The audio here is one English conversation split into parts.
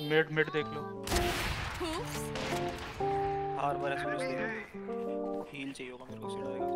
Mid mid देख लो। Harbour express heal चाहिए होगा मेरे को, सीधा आएगा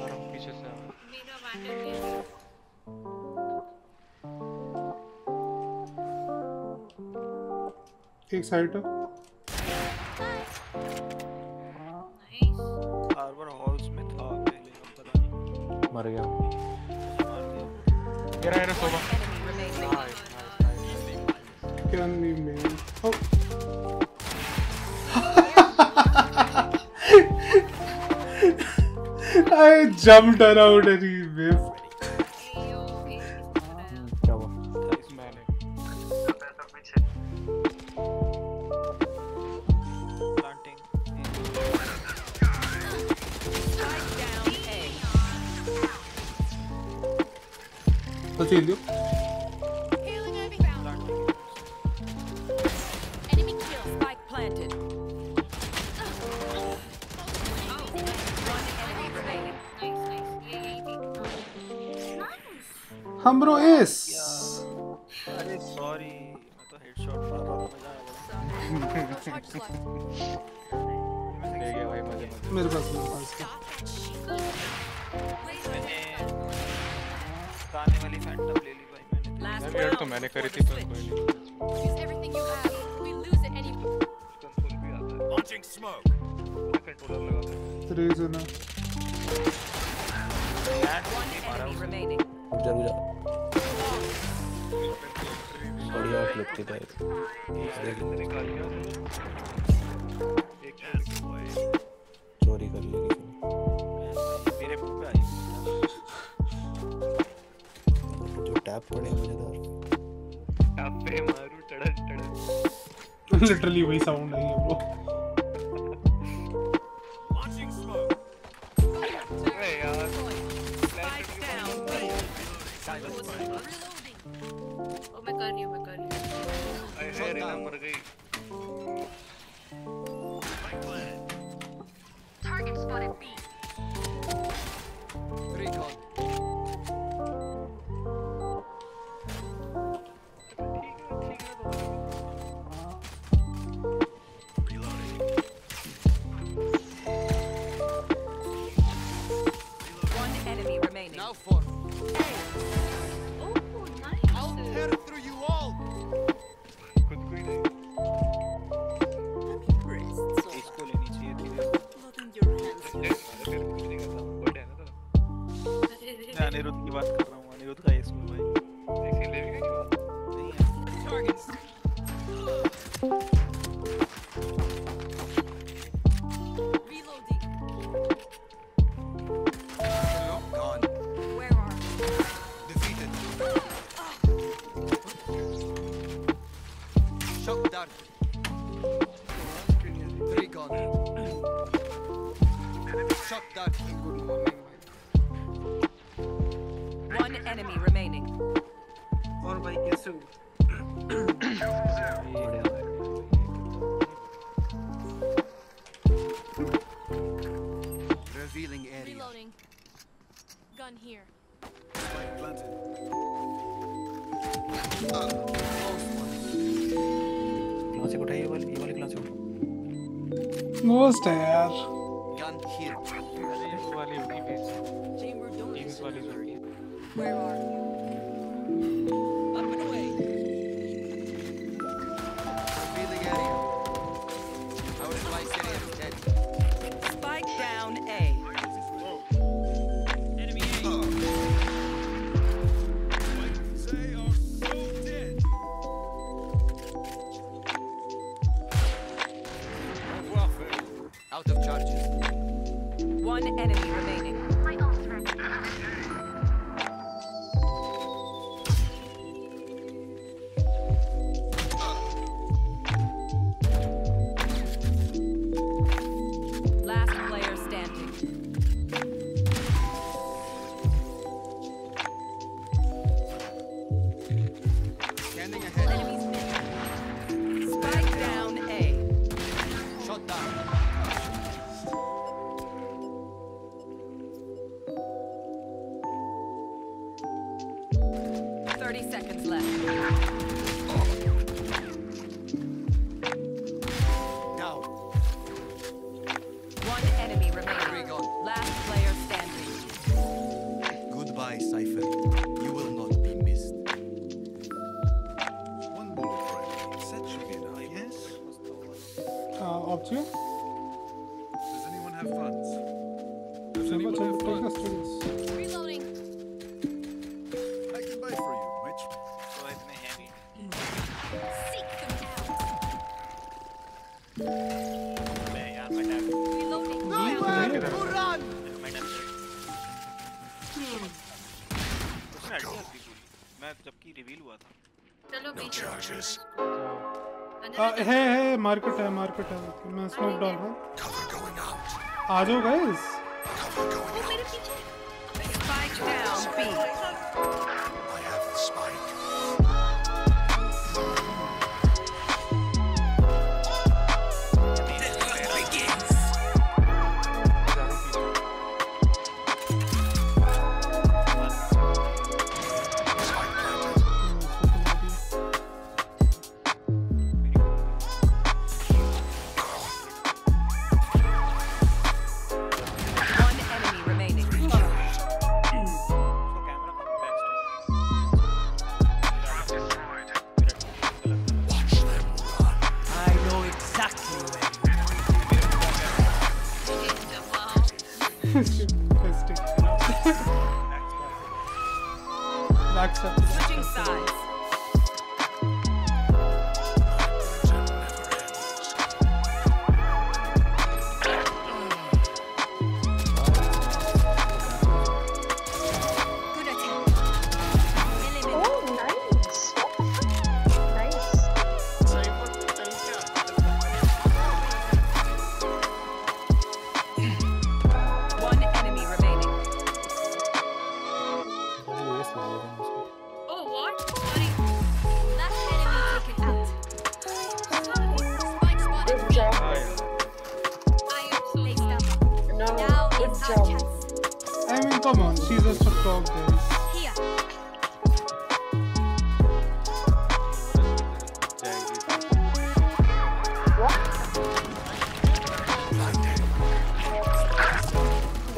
और पीछे से मेरा वाटर के एक साइड है। नाइस हार्बर हॉल्स में था पहले, अब पता नहीं मर गया मेरा है ना सोबा। Can we make? Oh. I jumped around and he whiffed. वही साउंड नहीं है वो। अरे यार ओ मैं कर रही हूं। अरे रेना मर गई। Target spotted B. रिकॉल मस्त है यार। Seconds left. Oh. up to? Does anyone have funds? Does anyone have funds? Reloading. I can buy for you, Mitch. So I've been handy. Seek them out. May I have my dad? Reloading. Nowhere to run! My dad. No charges. Hey, market है, मैं smoke डाल रहा हूँ. आ जाओ guys.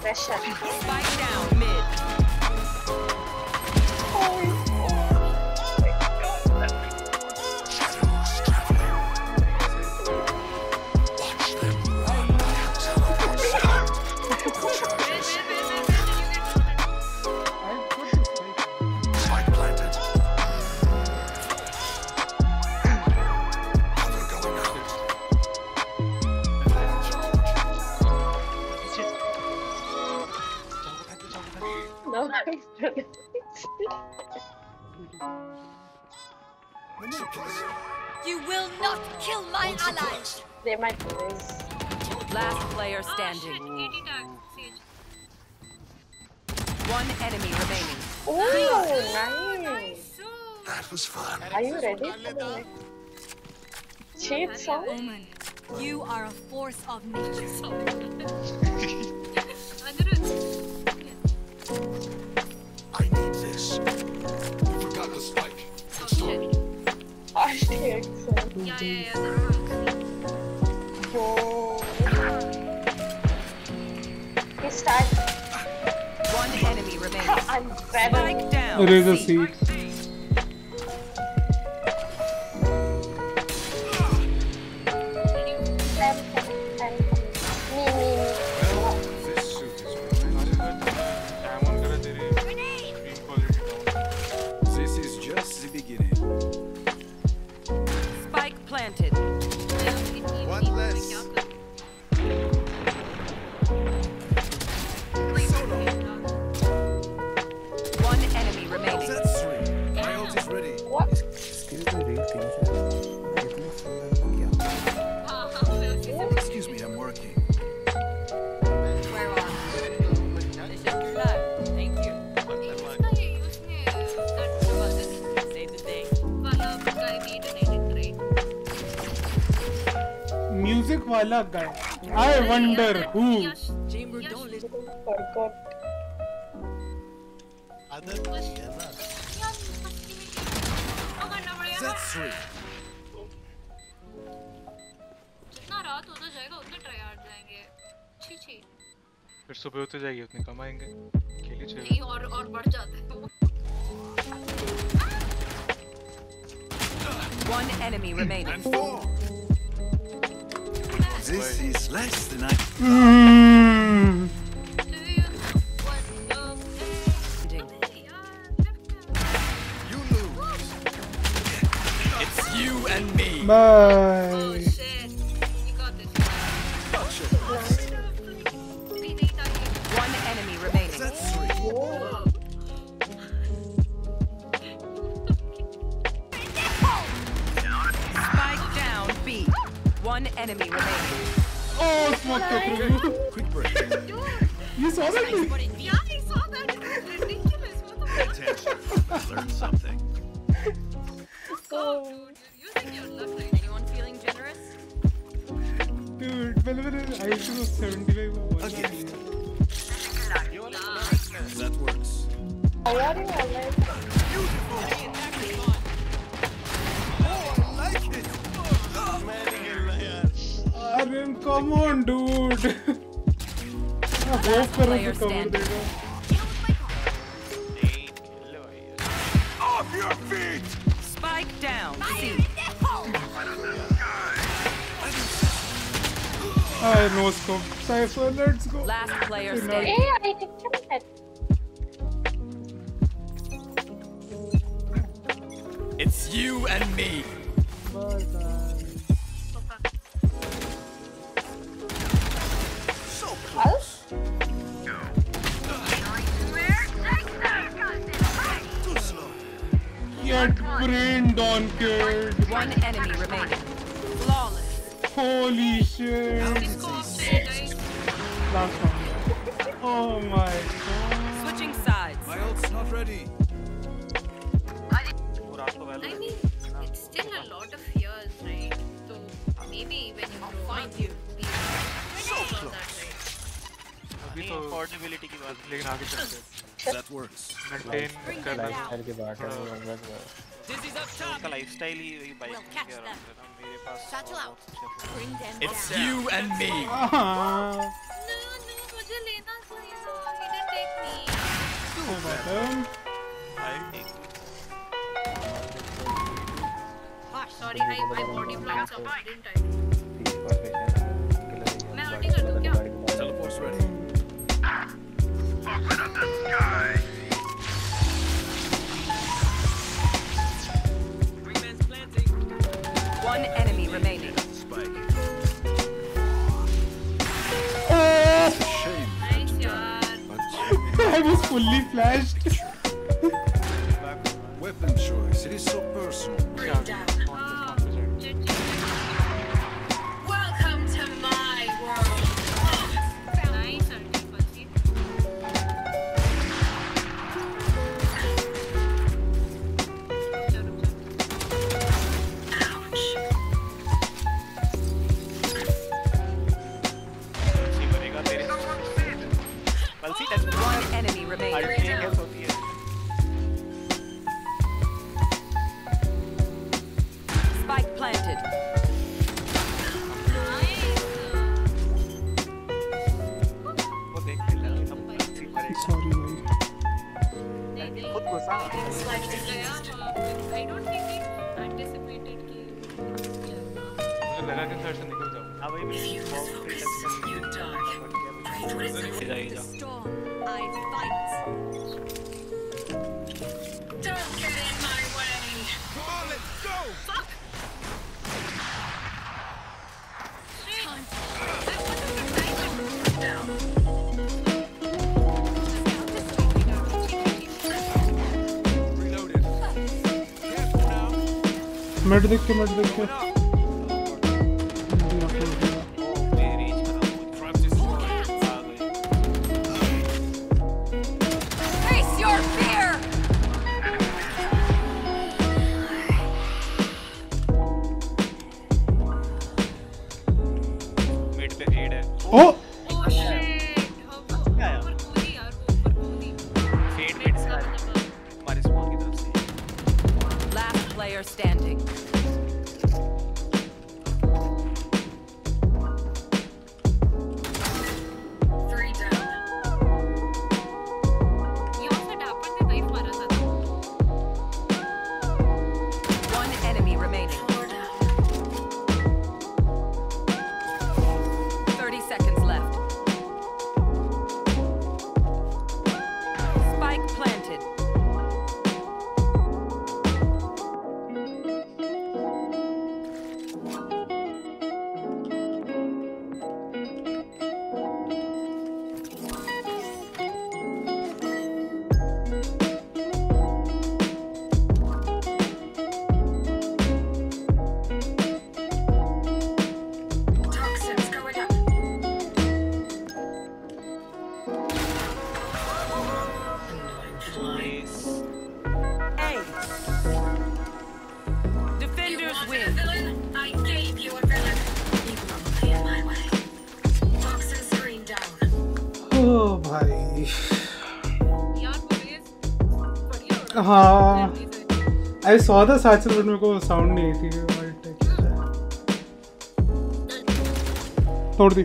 Spike down B. I have the spike. You will not kill my allies. They might be raised. Last player standing. One enemy remaining. Oh, nice. That was fun. Are you ready for the cheat omen? You are a force of nature. I need this. You forgot the spike. I can't. Yeah. Whoa. He's tied. One enemy remains. I'm better. Spike down. It is a seat. Guy. I wonder who. Chamber don't listen. Forgot. That's true. फिर सुबह होते जाएगी उतने कमाएंगे खेली चलेगी और बढ़ जाते हैं. One enemy remaining. This is less than I. You lose. It's you and me. Bye. Oh shit! You got this. One enemy remaining. That's three. One enemy remaining. Oh, smoke that. Quick break. You saw that? Yeah, I saw that. It's ridiculous. Pay attention. Learn something. Oh, dude. You think you're lucky. Anyone feeling generous? Dude, whenever I do 75. A gift. That works. Beautiful. Oh, I like it. Oh, man. I mean, come on, dude. I hope player standing. Off your feet. Spike down. I no scope. Cypher, let's go. Last player standing. Hey, I didn't get it. It's you and me. Brain down, kid. One enemy remaining. Flawless. Holy shit. Last one. Oh my god. Switching sides. My ult's not ready. I mean, it's still a lot of years, right? So maybe when you find you, so close. That works. Maintain the lifestyle. This is up top. The lifestyle he buys. Satchel out. Bring them down. It's you and me. No, मुझे लेना चाहिए. He didn't take me. Oh my god. I take. Sorry, my body blocked up. Didn't I? मैं already कर दूँ क्या? Teleport's ready. Fucking up the sky. One enemy remaining. Spike. Shame. Nice yard. I was fully flashed. Weapon choice. It is so personal. Welcome to my world. Nice and funny. Spike planted. I don't think it anticipated the storm. I fight. Mid dekh mid dekh face your fear. Mid pe aid hai. Oh standing. Three down. You also dapat the knife mara tha. One enemy remaining. भाई। हाँ I saw the saturation but मेरे को sound नहीं आई थी। तोड़ दी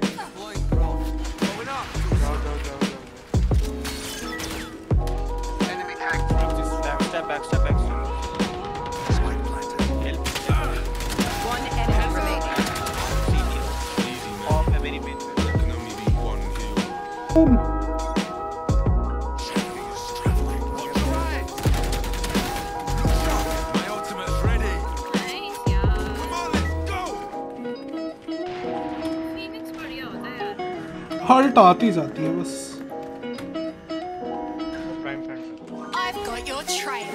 हल्ट आती जाती है बस। I've got your trail.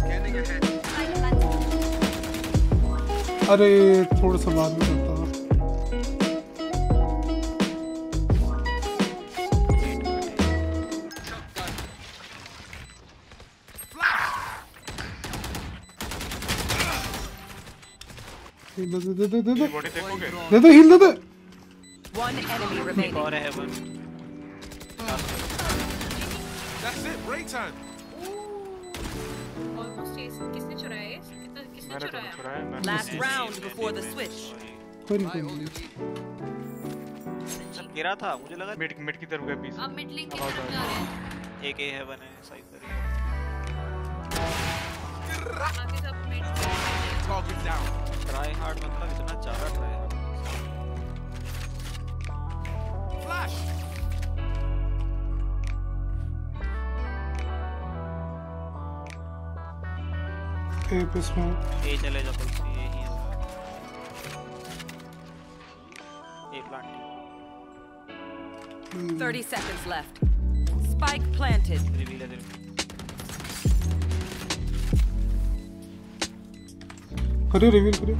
Scanning ahead. अरे थोड़ा सा बाद में करता दे दे दे दे दे दे हिल दे। One enemy remaining. God of heaven. That's it. Break time. Almost chase. किसने चुराया है? किसने चुराया? Last round before the switch. गिरा था मुझे लगा मिड की तरफ गया बीस। अब मिड लिंक की तरफ जा रहे हैं। एक ए heaven है साइड पर। Try hard मतलब इतना ज़्यादा try hard. Flash. Hey, Pismo. Hey, चले जा कुछ ये ही है। A plant. 30 seconds left. Spike planted. Reveal it. करे reveal करे।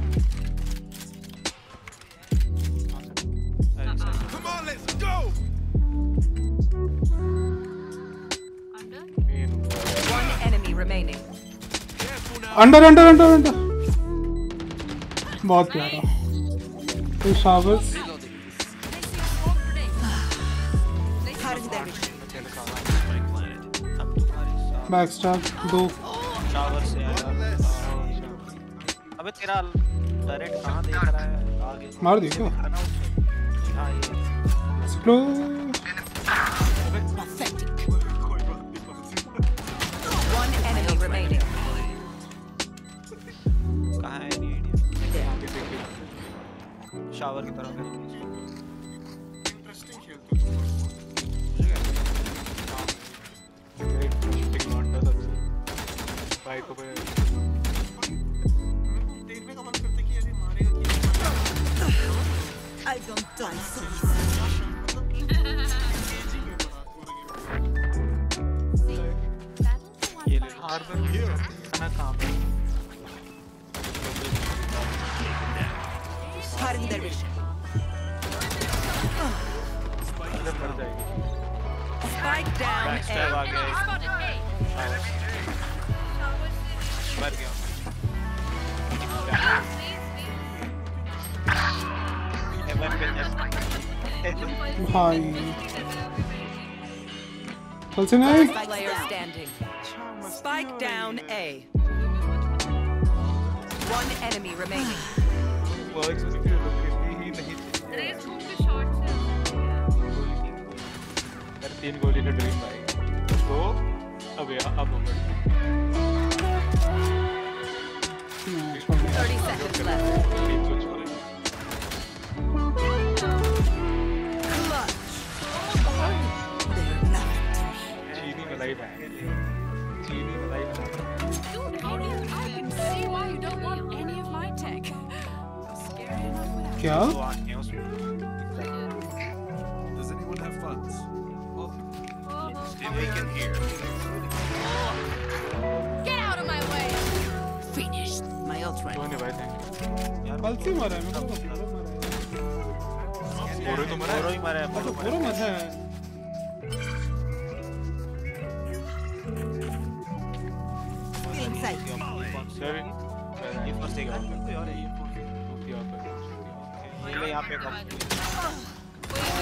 अंडर अंडर अंडर अंडर बहुत प्यारा तो शाबस बैकस्टैब दो। अबे तेरा डायरेक्ट कहां देख रहा है आगे मार दी क्या slow. One enemy remaining. Shower की तरफ इंटरेस्टिंग खेल तो ठीक मारता था भाई को पे देर में कमाल करते कि अरे मारेगा कि आई डोंट डांस ये हार पर ये खाना काम हर अंदर विश अंदर पड़ जाएगी। Spike down and आ गए। मर गया। एवर पेंजर। भाई। कल से नहीं। Spike down A. One enemy remaining. तीन गोली ने ड्रीम भाई तो अब चीनी मलाई भाई चीनी मलाई क्या बल्कि मरा है मेरे को बोरो ही मरा है बोरो मजा है। ये फर्स्ट एक आउट है यार ये पूरी होती है आप पे कम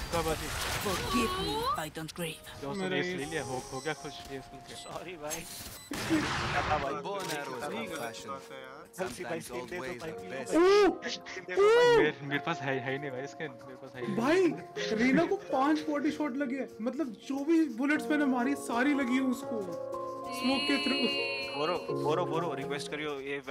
उसका बस। Forgive me, I don't grieve. मेरे लिए लिया हो गया खुश इसलिए। Sorry भाई। क्या भाई? Sometimes old ways are best. मेरे पास है ही नहीं भाई इसके, मेरे पास है ही नहीं। भाई, रीना को 5 40 शॉट लगे, मतलब जो भी बुलेट्स मैंने मारी सारी लगी उसको, स्मोक के थ्रू। बोरो रिक्वेस्ट करियो ये